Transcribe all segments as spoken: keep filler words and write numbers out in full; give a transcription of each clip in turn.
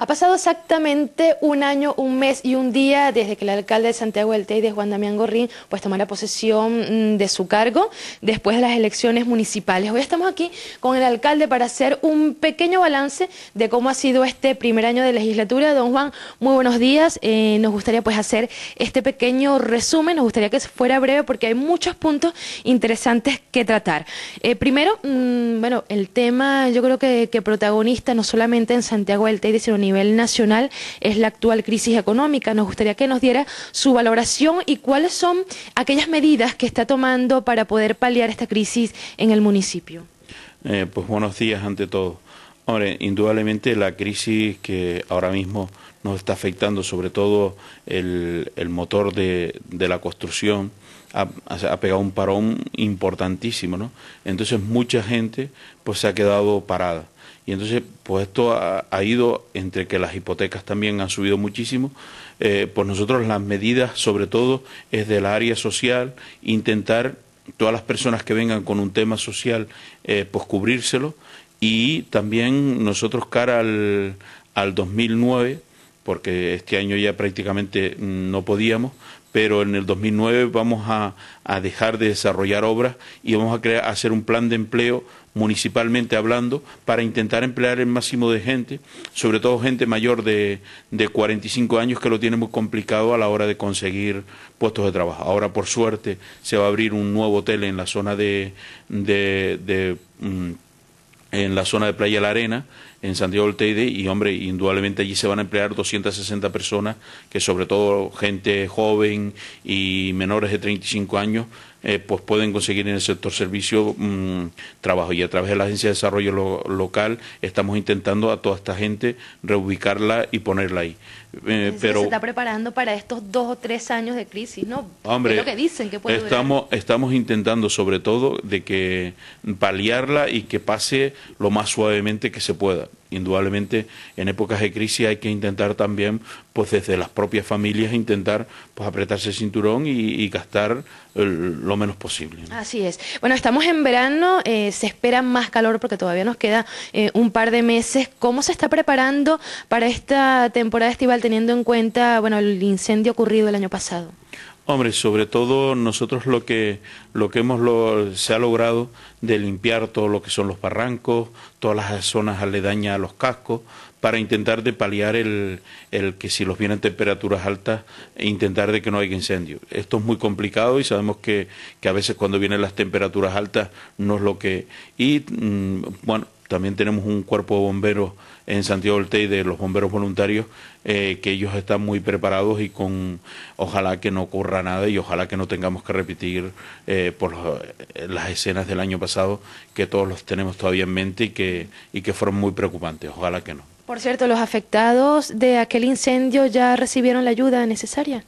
Ha pasado exactamente un año, un mes y un día desde que el alcalde de Santiago del Teide, Juan Damián Gorrín, pues tomara posesión de su cargo después de las elecciones municipales. Hoy estamos aquí con el alcalde para hacer un pequeño balance de cómo ha sido este primer año de legislatura. Don Juan, muy buenos días. Eh, nos gustaría pues hacer este pequeño resumen, nos gustaría que fuera breve porque hay muchos puntos interesantes que tratar. Eh, primero, mmm, bueno, el tema yo creo que, que protagonista no solamente en Santiago del Teide, sino en a nivel nacional es la actual crisis económica. Nos gustaría que nos diera su valoración y cuáles son aquellas medidas que está tomando para poder paliar esta crisis en el municipio. Eh, pues buenos días ante todo. Hombre, indudablemente la crisis que ahora mismo nos está afectando, sobre todo el, el motor de, de la construcción, ha, ha pegado un parón importantísimo, ¿no? Entonces mucha gente pues se ha quedado parada. Y entonces, pues esto ha, ha ido, entre que las hipotecas también han subido muchísimo, eh, pues nosotros las medidas, sobre todo, es del área social, intentar todas las personas que vengan con un tema social, eh, pues cubrírselo, y también nosotros cara al, al dos mil nueve, porque este año ya prácticamente no podíamos, pero en el dos mil nueve vamos a, a dejar de desarrollar obras y vamos a, crear, a hacer un plan de empleo municipalmente hablando para intentar emplear el máximo de gente, sobre todo gente mayor de, de cuarenta y cinco años que lo tiene muy complicado a la hora de conseguir puestos de trabajo. Ahora, por suerte, se va a abrir un nuevo hotel en la zona de, de, de en la zona de Playa La Arena, en Santiago del Teide, y hombre, indudablemente allí se van a emplear doscientas sesenta personas, que sobre todo gente joven y menores de treinta y cinco años, eh, pues pueden conseguir en el sector servicio mmm, trabajo. Y a través de la Agencia de Desarrollo Lo- Local estamos intentando a toda esta gente reubicarla y ponerla ahí. Eh, pero se está preparando para estos dos o tres años de crisis, ¿no? Hombre, es lo que dicen que puede estamos, estamos intentando sobre todo de que paliarla y que pase lo más suavemente que se pueda. Indudablemente en épocas de crisis hay que intentar también, pues desde las propias familias, intentar pues apretarse el cinturón y, y gastar el, lo menos posible, ¿no? Así es. Bueno, estamos en verano, eh, se espera más calor porque todavía nos queda eh, un par de meses. ¿Cómo se está preparando para esta temporada estival teniendo en cuenta, bueno, el incendio ocurrido el año pasado? Hombre, sobre todo nosotros lo que lo que hemos lo, se ha logrado de limpiar todo lo que son los barrancos, todas las zonas aledañas a los cascos, para intentar de paliar el, el que si los vienen temperaturas altas, intentar de que no haya incendios. Esto es muy complicado y sabemos que, que a veces cuando vienen las temperaturas altas no es lo que... Y mmm, bueno, también tenemos un cuerpo de bomberos en Santiago del Teide, los bomberos voluntarios, eh, que ellos están muy preparados y con ojalá que no ocurra nada y ojalá que no tengamos que repetir eh, por los, las escenas del año pasado, que todos los tenemos todavía en mente y que, y que fueron muy preocupantes, ojalá que no. Por cierto, ¿los afectados de aquel incendio ya recibieron la ayuda necesaria?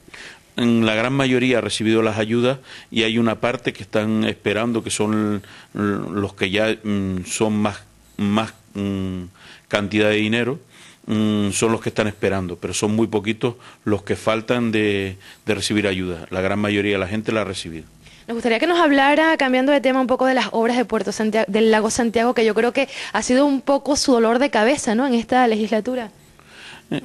La gran mayoría ha recibido las ayudas y hay una parte que están esperando, que son los que ya mmm, son más más mmm, cantidad de dinero, mmm, son los que están esperando, pero son muy poquitos los que faltan de, de recibir ayuda. La gran mayoría de la gente la ha recibido. Nos gustaría que nos hablara, cambiando de tema, un poco de las obras de Puerto Santiago, del Lago Santiago, que yo creo que ha sido un poco su dolor de cabeza, ¿no?, en esta legislatura.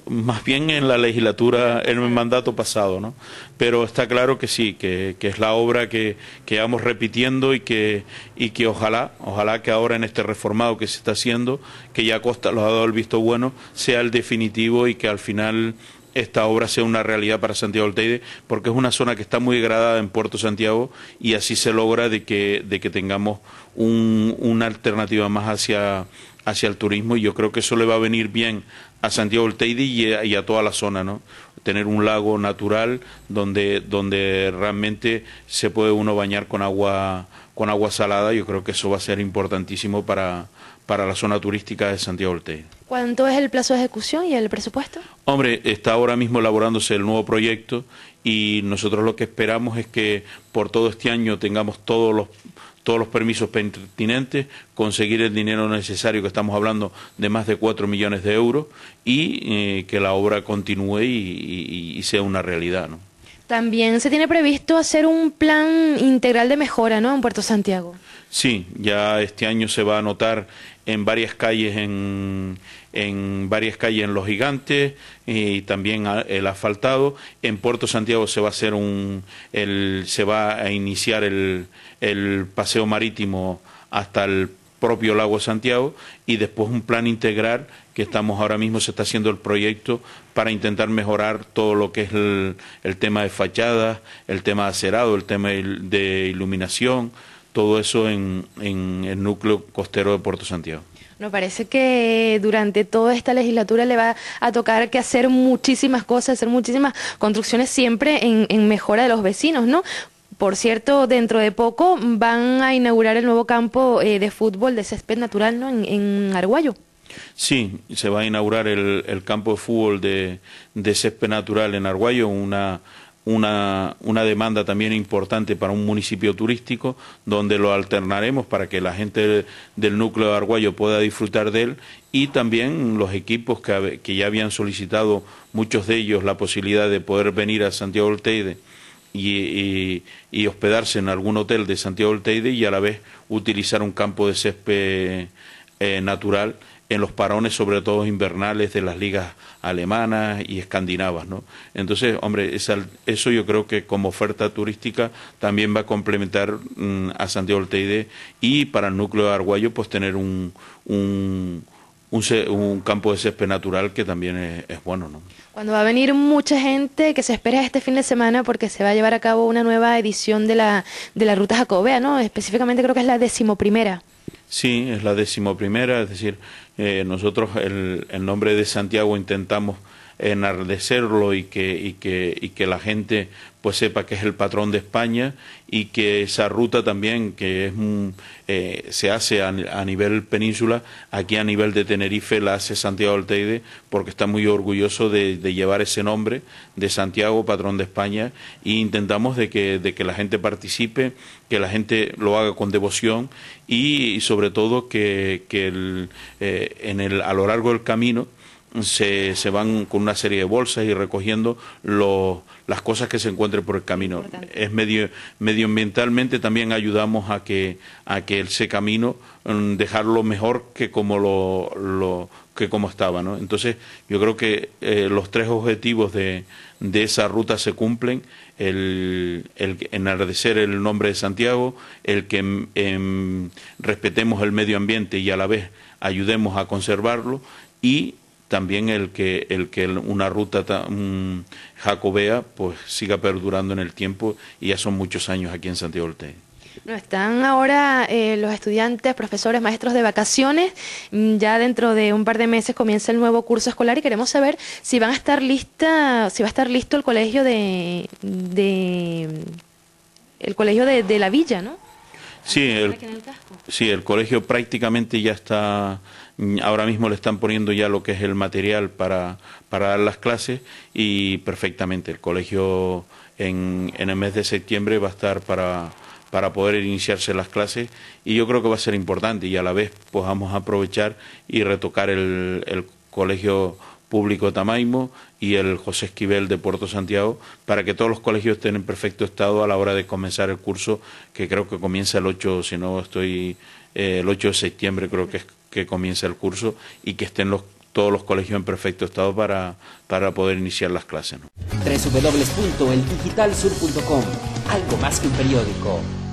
Más bien en la legislatura, en el mandato pasado, ¿no? Pero está claro que sí, que, que es la obra que, que vamos repitiendo y que, y que ojalá, ojalá que ahora en este reformado que se está haciendo, que ya Costa los ha dado el visto bueno, sea el definitivo y que al final esta obra sea una realidad para Santiago del Teide, porque es una zona que está muy degradada en Puerto Santiago y así se logra de que, de que tengamos un, una alternativa más hacia... hacia el turismo, y yo creo que eso le va a venir bien a Santiago del Teide y a, y a toda la zona, ¿no? Tener un lago natural donde donde realmente se puede uno bañar con agua con agua salada. Yo creo que eso va a ser importantísimo para para la zona turística de Santiago del Teide. ¿Cuánto es el plazo de ejecución y el presupuesto? Hombre, está ahora mismo elaborándose el nuevo proyecto y nosotros lo que esperamos es que por todo este año tengamos todos los todos los permisos pertinentes, conseguir el dinero necesario, que estamos hablando de más de cuatro millones de euros, y eh, que la obra continúe y, y, y sea una realidad, ¿no? También se tiene previsto hacer un plan integral de mejora, ¿no?, en Puerto Santiago. Sí, ya este año se va a anotar en varias calles en, en varias calles en Los Gigantes y también el asfaltado. En Puerto Santiago se va a hacer un el, se va a iniciar el, el paseo marítimo hasta el propio Lago Santiago, y después un plan integral que estamos ahora mismo, se está haciendo el proyecto para intentar mejorar todo lo que es el, el tema de fachadas, el tema de acerado, el tema de iluminación, todo eso en, en el núcleo costero de Puerto Santiago. Nos parece que durante toda esta legislatura le va a tocar que hacer muchísimas cosas, hacer muchísimas construcciones siempre en, en mejora de los vecinos, ¿no? Por cierto, dentro de poco van a inaugurar el nuevo campo eh, de fútbol de césped natural, ¿no?, en, en Arguayo. Sí, se va a inaugurar el, el campo de fútbol de, de césped natural en Arguayo, una, una, una demanda también importante para un municipio turístico, donde lo alternaremos para que la gente del, del núcleo de Arguayo pueda disfrutar de él, y también los equipos que, que ya habían solicitado, muchos de ellos, la posibilidad de poder venir a Santiago del Teide Y, y, y hospedarse en algún hotel de Santiago del Teide, y a la vez utilizar un campo de césped eh, natural en los parones, sobre todo invernales, de las ligas alemanas y escandinavas, ¿no? Entonces, hombre, esa, eso yo creo que como oferta turística también va a complementar mm, a Santiago del Teide, y para el núcleo de Arguayo pues tener un, un Un, un campo de césped natural que también es, es bueno, ¿no? Cuando va a venir mucha gente, que se espera este fin de semana, porque se va a llevar a cabo una nueva edición de la, de la Ruta Jacobea, ¿no? Específicamente creo que es la decimoprimera. Sí, es la decimoprimera, es decir, eh, nosotros el, el nombre de Santiago intentamos enardecerlo y que, y que, y que la gente pues sepa que es el patrón de España, y que esa ruta también que es eh, se hace a, a nivel península, aquí a nivel de Tenerife la hace Santiago del Teide, porque está muy orgulloso de, de llevar ese nombre de Santiago, patrón de España, e intentamos de que, de que la gente participe, que la gente lo haga con devoción, y, y sobre todo que, que el, eh, en el, a lo largo del camino Se, se van con una serie de bolsas y recogiendo lo, las cosas que se encuentren por el camino. Importante. Es medio, medioambientalmente también ayudamos a que, a que ese camino dejarlo mejor que como lo, lo que como estaba, ¿no? Entonces yo creo que eh, los tres objetivos de, de esa ruta se cumplen: el, el enardecer el nombre de Santiago, el que eh, respetemos el medio ambiente y a la vez ayudemos a conservarlo, y también el que, el que una ruta um, jacobea pues siga perdurando en el tiempo, y ya son muchos años aquí en Santiago del Teide. No, están ahora eh, los estudiantes, profesores, maestros de vacaciones. Ya dentro de un par de meses comienza el nuevo curso escolar, y queremos saber si van a estar lista, si va a estar listo el colegio de, de el colegio de, de la villa, ¿no? Sí, el, sí, el colegio prácticamente ya está. Ahora mismo le están poniendo ya lo que es el material para, para dar las clases, y perfectamente el colegio en, en el mes de septiembre va a estar para, para poder iniciarse las clases, y yo creo que va a ser importante, y a la vez pues vamos a aprovechar y retocar el, el colegio público Tamaimo y el José Esquivel de Puerto Santiago, para que todos los colegios estén en perfecto estado a la hora de comenzar el curso, que creo que comienza el ocho, si no estoy, eh, el ocho de septiembre creo que es que comienza el curso, y que estén los, todos los colegios en perfecto estado para, para poder iniciar las clases, ¿no? doble u doble u doble u punto el digital sur punto com. Algo más que un periódico.